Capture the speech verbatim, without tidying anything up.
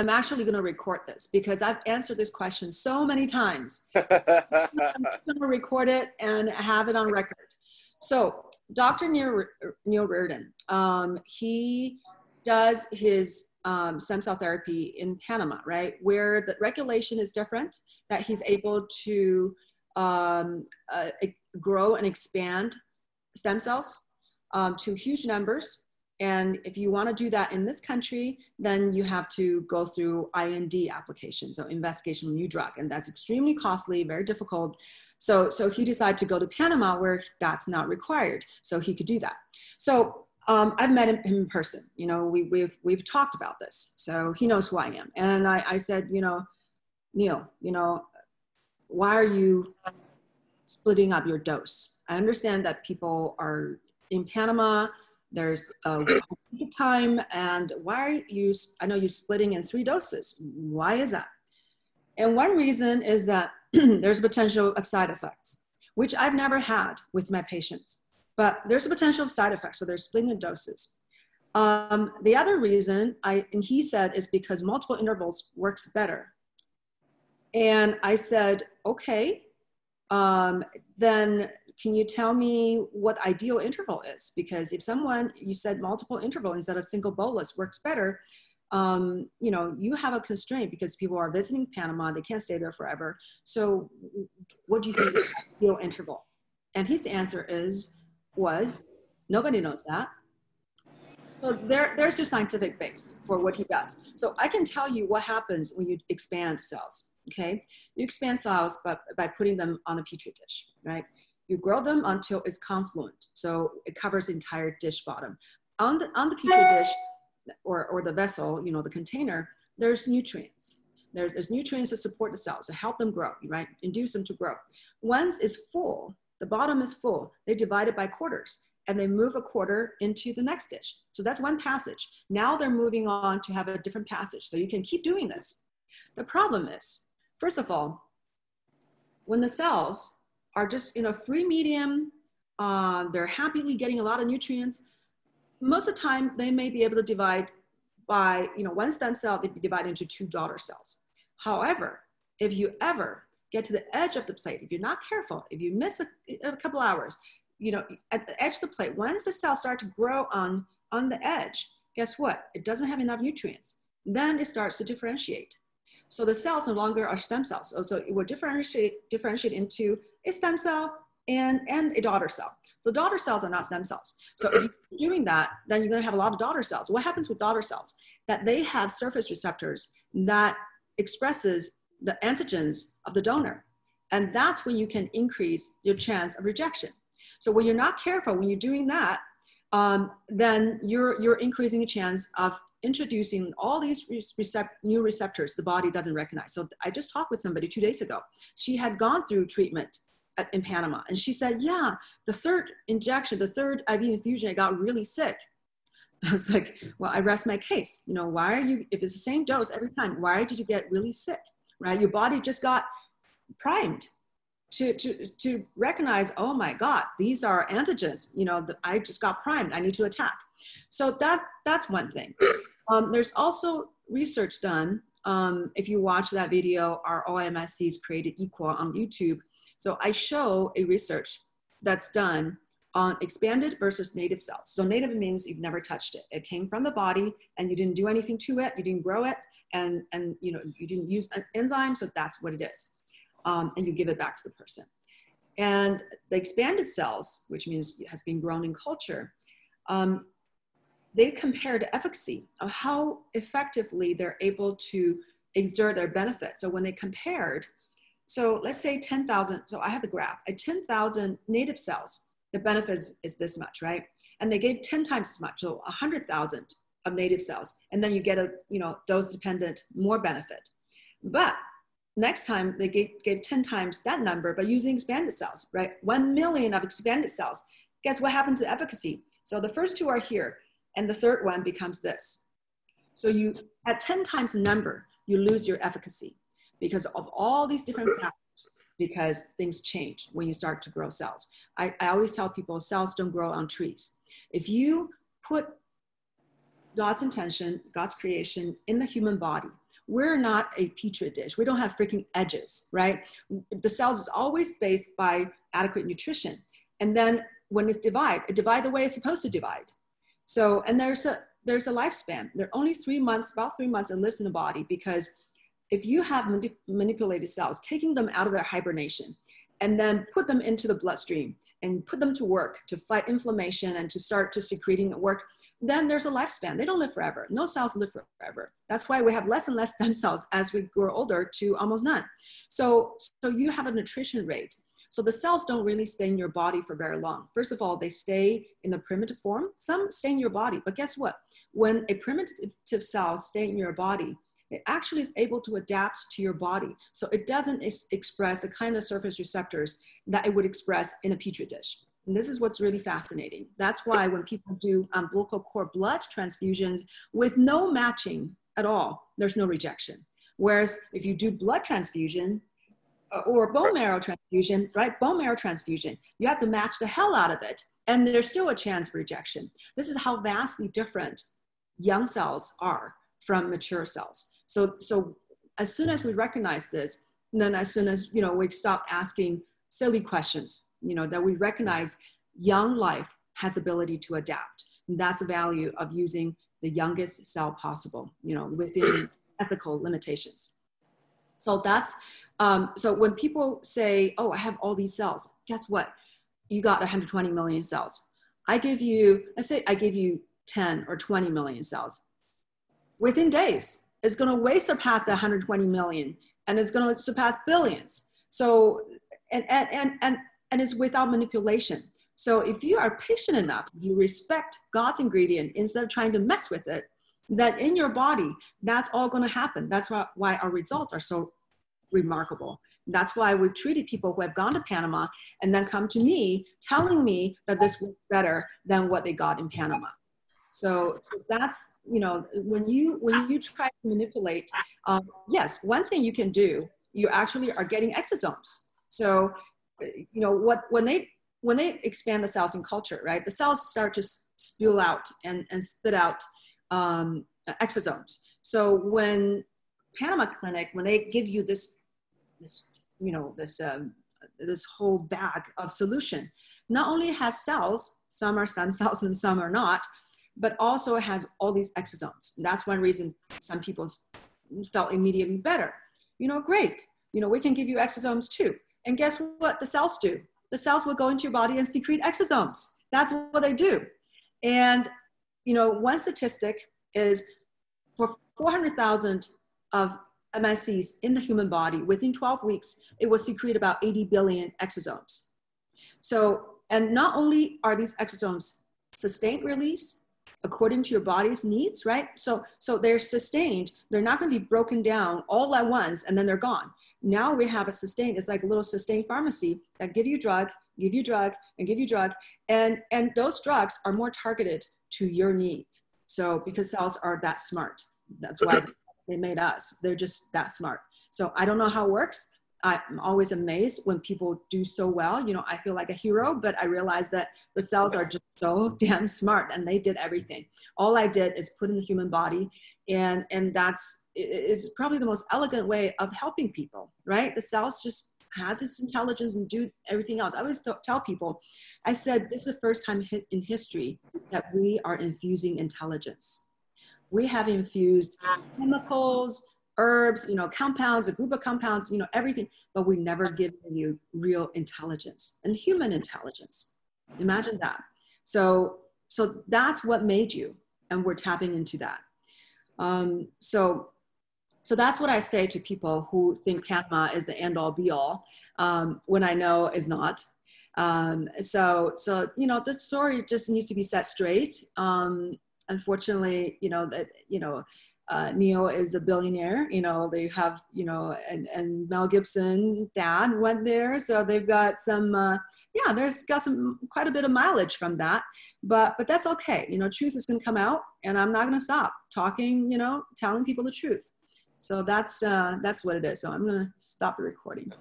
I'm actually going to record this because I've answered this question so many times. So I'm going to record it and have it on record. So Doctor Neil, Neil Riordan, um, he does his um, stem cell therapy in Panama, right? Where the regulation is different, that he's able to um, uh, grow and expand stem cells um, to huge numbers. And if you want to do that in this country, then you have to go through I N D applications, so investigational new drug, and that's extremely costly, very difficult. So, so he decided to go to Panama where that's not required, so he could do that. So um, I've met him in person. You know, we, we've we've talked about this, so he knows who I am. And I, I said, you know, Neil, you know, why are you splitting up your dose? I understand that people are in Panama. There's a time, and why are you, I know you're splitting in three doses. Why is that? And one reason is that there's potential of side effects, which I've never had with my patients, but there's a potential of side effects, so they're splitting in doses. Um, the other reason, I, and he said, is because multiple intervals works better. And I said, okay, um, then can you tell me what ideal interval is? Because if someone, you said multiple interval instead of single bolus works better, um, you know, you have a constraint because people are visiting Panama, they can't stay there forever. So what do you think is the ideal interval? And his answer is, was, nobody knows that. So there, there's your scientific base for what he does. So I can tell you what happens when you expand cells, okay? You expand cells by, by putting them on a petri dish, right? You grow them until it's confluent. So it covers the entire dish bottom. On the, on the petri dish or, or the vessel, you know, the container, there's nutrients. There's, there's nutrients to support the cells, to help them grow, right? Induce them to grow. Once it's full, the bottom is full, they divide it by quarters and they move a quarter into the next dish. So that's one passage. Now they're moving on to have a different passage. So you can keep doing this. The problem is, first of all, when the cells are just in a free medium, uh, they're happily getting a lot of nutrients. Most of the time, they may be able to divide by, you know, one stem cell, they'd be divided into two daughter cells. However, if you ever get to the edge of the plate, if you're not careful, if you miss a, a couple hours, you know, at the edge of the plate, once the cells start to grow on, on the edge, guess what? It doesn't have enough nutrients. Then it starts to differentiate. So the cells no longer are stem cells. So, so it will differentiate, differentiate into a stem cell and, and a daughter cell. So daughter cells are not stem cells. So if you're doing that, then you're gonna have a lot of daughter cells. What happens with daughter cells? That they have surface receptors that expresses the antigens of the donor. And that's when you can increase your chance of rejection. So when you're not careful, when you're doing that, um, then you're, you're increasing the chance of introducing all these recept new receptors the body doesn't recognize. So I just talked with somebody two days ago. She had gone through treatment at, in Panama, and she said, yeah, the third injection, the third I V infusion, I got really sick. I was like, well, I rest my case. You know, why are you, if it's the same dose every time, why did you get really sick, right? Your body just got primed to, to, to recognize, oh my God, these are antigens. You know, the, I just got primed. I need to attack. So that, that's one thing. Um, there's also research done. Um, if you watch that video, are all M S Cs created equal on YouTube? So I show a research that's done on expanded versus native cells. So native means you've never touched it. It came from the body and you didn't do anything to it. You didn't grow it and, and you know, you didn't use an enzyme. So that's what it is. Um, and you give it back to the person. And the expanded cells, which means it has been grown in culture, um, they compare the efficacy of how effectively they're able to exert their benefit. So when they compared, so let's say ten thousand, so I have the graph, at ten thousand native cells, the benefit is this much, right? And they gave ten times as much, so one hundred thousand of native cells. And then you get a, you know, dose-dependent more benefit. But next time they gave, gave ten times that number, but using expanded cells, right? one million of expanded cells. Guess what happened to the efficacy? So the first two are here. And the third one becomes this. So you, at ten times the number, you lose your efficacy because of all these different factors, because things change when you start to grow cells. I, I always tell people cells don't grow on trees. If you put God's intention, God's creation in the human body, we're not a petri dish. We don't have freaking edges, right? The cells is always based by adequate nutrition. And then when it's divide, it divide the way it's supposed to divide. So, and there's a, there's a lifespan. There are only three months, about three months it lives in the body, because if you have manip manipulated cells, taking them out of their hibernation and then put them into the bloodstream and put them to work to fight inflammation and to start to secreting at work, then there's a lifespan. They don't live forever. No cells live forever. That's why we have less and less stem cells as we grow older to almost none. So, so you have a nutrition rate. So the cells don't really stay in your body for very long. First of all, they stay in the primitive form. Some stay in your body, but guess what? When a primitive cell stays in your body, it actually is able to adapt to your body. So it doesn't ex express the kind of surface receptors that it would express in a petri dish. And this is what's really fascinating. That's why when people do um, umbilical cord blood transfusions with no matching at all, there's no rejection. Whereas if you do blood transfusion uh, or bone marrow transfusion, right? Bone marrow transfusion, you have to match the hell out of it. And there's still a chance for rejection. This is how vastly different young cells are from mature cells. So, so as soon as we recognize this, and then as soon as, you know, we stop asking silly questions, you know, that we recognize young life has ability to adapt. And that's the value of using the youngest cell possible, you know, within ethical limitations. So that's, um, so when people say, oh, I have all these cells, guess what? You got one hundred twenty million cells. I give you, let's say I give you ten or twenty million cells. Within days, it's going to way surpass the one hundred twenty million, and it's going to surpass billions. So, and, and, and, and, and it's without manipulation. So if you are patient enough, you respect God's ingredient instead of trying to mess with it, that in your body, that's all going to happen. That's why, why our results are so remarkable. That's why we've treated people who have gone to Panama and then come to me telling me that this was better than what they got in Panama. So, so that's, you know, when you, when you try to manipulate, um, yes, one thing you can do, you actually are getting exosomes. So, you know, what, when they, when they expand the cells in culture, right, the cells start to spew out and, and spit out um, exosomes. So when Panama Clinic, when they give you this, this you know, this, um, this whole bag of solution, not only has cells, some are stem cells and some are not, but also it has all these exosomes. And that's one reason some people felt immediately better. You know, great, you know, we can give you exosomes too. And guess what the cells do? The cells will go into your body and secrete exosomes. That's what they do. And, you know, one statistic is for four hundred thousand of M S Cs in the human body, within twelve weeks, it will secrete about eighty billion exosomes. So, and not only are these exosomes sustained release, according to your body's needs, right? So, so they're sustained. They're not going to be broken down all at once and then they're gone. Now we have a sustained, it's like a little sustained pharmacy that give you drug, give you drug, and give you drug. And, and those drugs are more targeted to your needs. So because cells are that smart, that's why they made us. They're just that smart. So I don't know how it works. I'm always amazed when people do so well. You know, I feel like a hero, but I realize that the cells are just so damn smart and they did everything. All I did is put in the human body, and, and that's is probably the most elegant way of helping people, right? The cells just has its intelligence and do everything else. I always tell people, I said, this is the first time in history that we are infusing intelligence. We have infused chemicals, herbs, you know, compounds, a group of compounds, you know, everything, but we never give you real intelligence and human intelligence. Imagine that. So, so that's what made you, and we're tapping into that. Um, so, so that's what I say to people who think Panama is the end all be all, um, when I know it's not. Um, so, so, you know, this story just needs to be set straight. Um, unfortunately, you know, that, you know, Uh, Neil is a billionaire, you know, they have, you know, and, and Mel Gibson's dad went there. So they've got some, uh, yeah, there's got some, quite a bit of mileage from that, but, but that's okay. You know, truth is going to come out, and I'm not going to stop talking, you know, telling people the truth. So that's, uh, that's what it is. So I'm going to stop the recording.